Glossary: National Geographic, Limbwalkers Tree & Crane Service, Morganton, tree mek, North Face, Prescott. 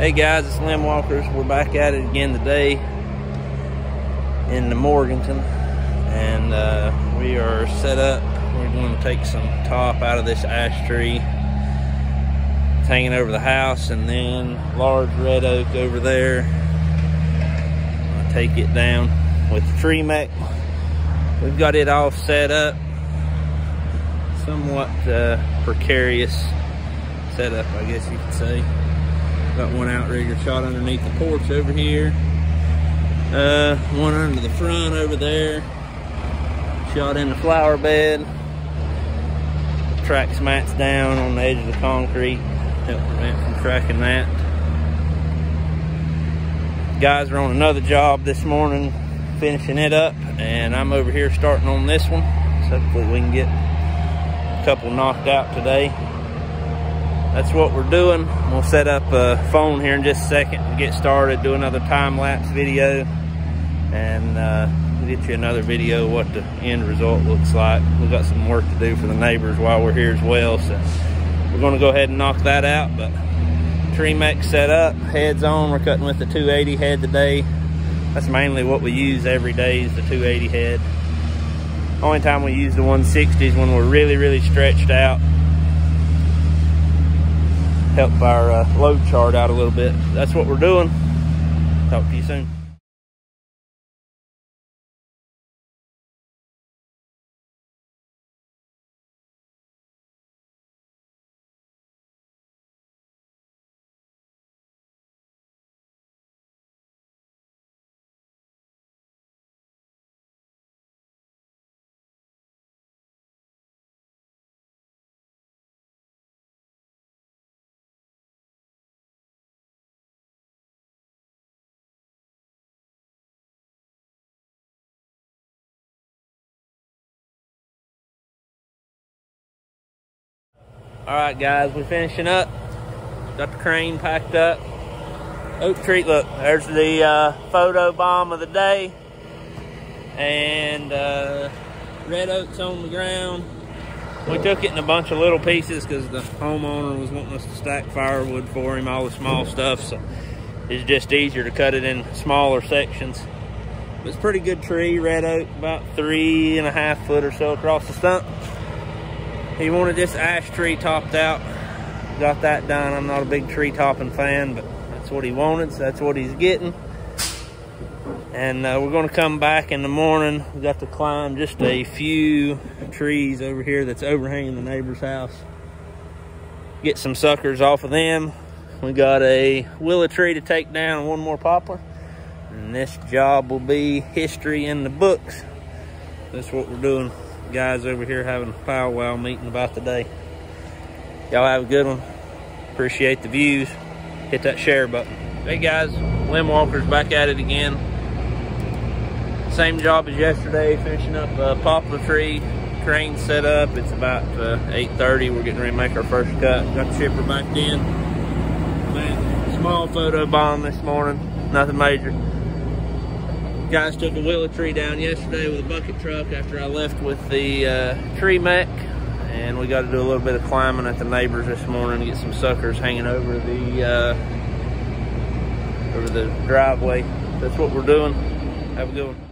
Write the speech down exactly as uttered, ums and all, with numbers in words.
Hey guys, it's Limbwalkers. We're back at it again today in the Morganton, and uh, we are set up. We're going to take some top out of this ash tree hanging over the house, and then large red oak over there. I'll take it down with the tree mek. We've got it all set up, somewhat uh, precarious setup, I guess you could say. Got one outrigger shot underneath the porch over here, uh, one under the front over there, shot in the flower bed. Tracks mats down on the edge of the concrete, help prevent from cracking that. Guys are on another job this morning, finishing it up, and I'm over here starting on this one, so hopefully we can get a couple knocked out today. That's what we're doing. We'll set up a phone here in just a second and get started, do another time-lapse video, and uh, we'll get you another video of what the end result looks like. We've got some work to do for the neighbors while we're here as well, so we're going to go ahead and knock that out. But tree mek set up, heads on. We're cutting with the two eighty head today. That's mainly what we use every day, is the two eighty head. Only time we use the one sixty is when we're really, really stretched out. Help our uh, load chart out a little bit. That's what we're doing. Talk to you soon. Alright guys, we're finishing up. Got the crane packed up. Oak tree, look, there's the uh, photo bomb of the day. And uh, red oak's on the ground. We took it in a bunch of little pieces because the homeowner was wanting us to stack firewood for him, all the small stuff. So it's just easier to cut it in smaller sections. But it's a pretty good tree, red oak, about three and a half foot or so across the stump. He wanted this ash tree topped out. Got that done. I'm not a big tree topping fan, but that's what he wanted, so that's what he's getting. And uh, we're gonna come back in the morning. We got to climb just a few trees over here that's overhanging the neighbor's house. Get some suckers off of them. We got a willow tree to take down and one more poplar. And this job will be history in the books. That's what we're doing. Guys over here having a powwow meeting about the day. Y'all have a good one. Appreciate the views. Hit that share button. Hey guys, Limbwalkers back at it again. Same job as yesterday, finishing up a poplar tree. Crane set up. It's about uh, eight thirty. We're getting ready to make our first cut. Got the chipper back in. Man, small photo bomb this morning. Nothing major. Guys took a willow tree down yesterday with a bucket truck after I left with the uh, tree mek, and we got to do a little bit of climbing at the neighbors this morning to get some suckers hanging over the uh, over the driveway. That's what we're doing. Have a good one.